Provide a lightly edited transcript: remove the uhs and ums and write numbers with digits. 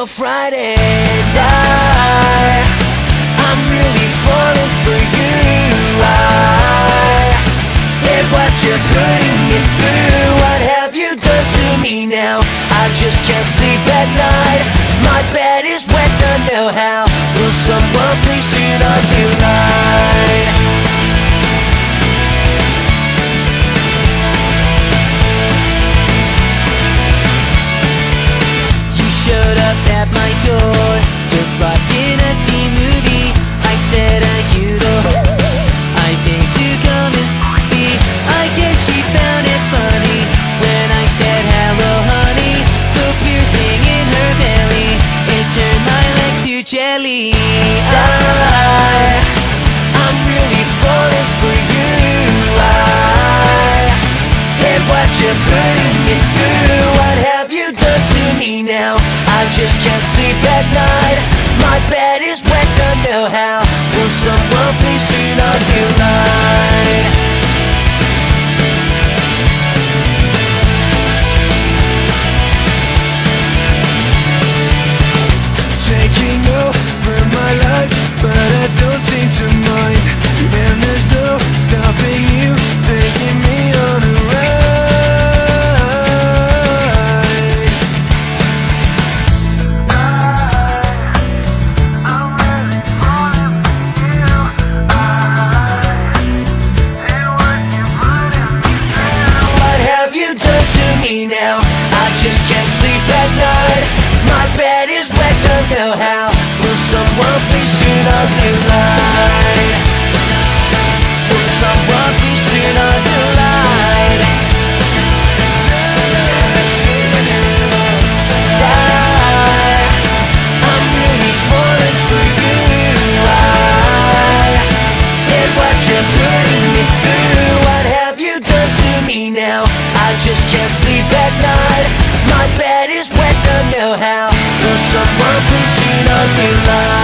till Friday night. I'm really falling for you. I hate what you're putting me through. What have you done to me now? I just can't sleep at night. My bed is wet, don't know how. Will someone please turn on the light? Showed up at my door, just like in a teen movie. I said, are you the I paid to come and be. I guess she found it funny when I said, hello honey. The piercing in her belly, it turned my legs to jelly. I'm really falling for you. I hate what you're putting me through. What have you done to me now? I just can't sleep at night. My bed is wet, don't know how. Will someone please turn on the light? Taking over my life, but I don't seem to mind. And there's no stopping you, taking me on a ride. Someone please turn on the light.